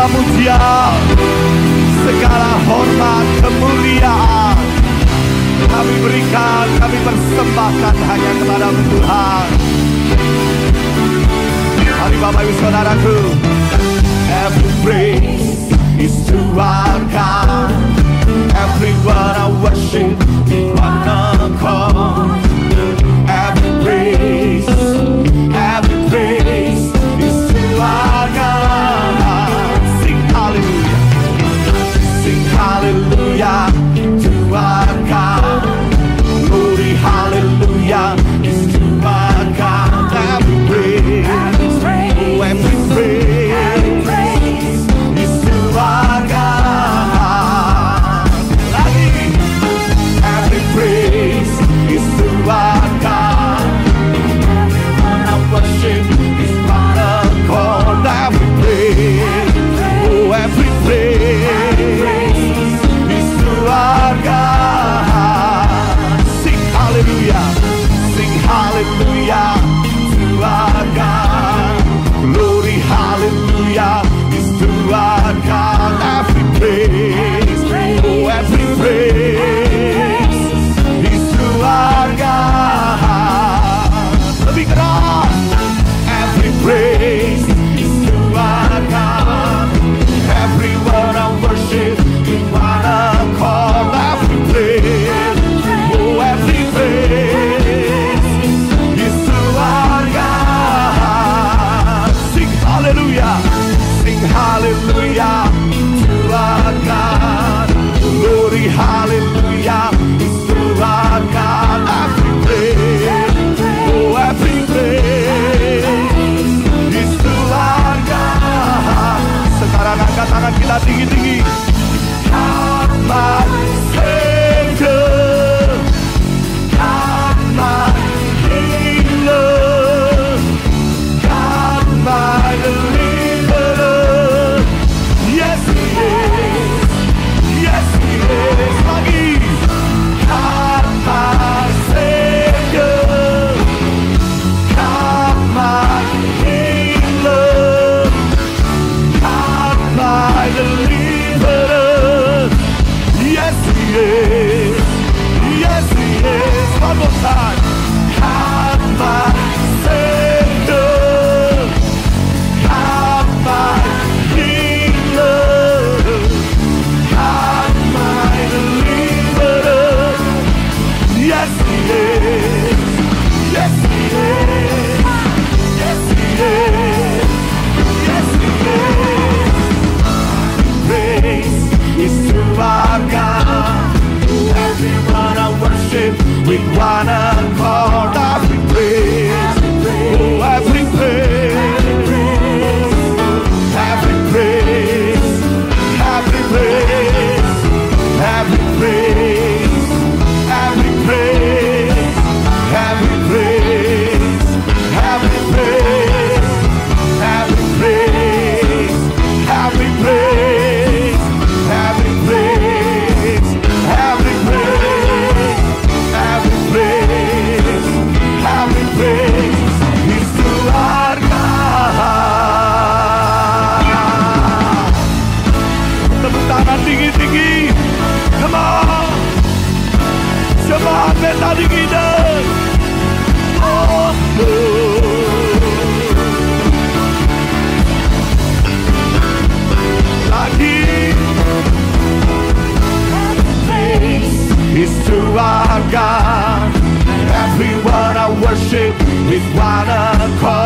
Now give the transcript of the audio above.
skala muzial, segala hormat kemuliaan kami berikan, kami persembahkan hanya kepada-Mu Tuhan. Mari Bapak Ibu Saudaraku, every praise is to our God, everywhere I worship in one accord. Every praise is to our God. Sing hallelujah, sing hallelujah to our God. Glory hallelujah is to our God. Every praise is to our God. Every praise is to our God. Is part of God. Every praise is to our God. Sing hallelujah to our God. Glory hallelujah is to our God. Every praise, every praise is to our God. Lebih keras. Praise is to our God. Everyone I worship in one accord. Every praise is to our God. Sing hallelujah to our God. Glory hallelujah is to our God. Every praise, every praise. Sekarang angkat tangan kita tinggi-tinggi. Come my healer, come my deliverer. Yes He is, yes He is. Lagi, come my savior, come my healer. My deliverer, yes He is, yes He is. One more time, have my Savior, have my healer, have my deliverer, yes He is, yes He is, yes He is, yes He is. Praise is to our God. Everyone I worship with one accord. Every praise, oh every praise, every praise, every praise, every praise, every praise, every praise, every praise, every praise, every praise. Tinggi-tinggi, come on, jemaat peta tinggi deh. Oh, lagi. It's to our God. Everyone I worship is one accord.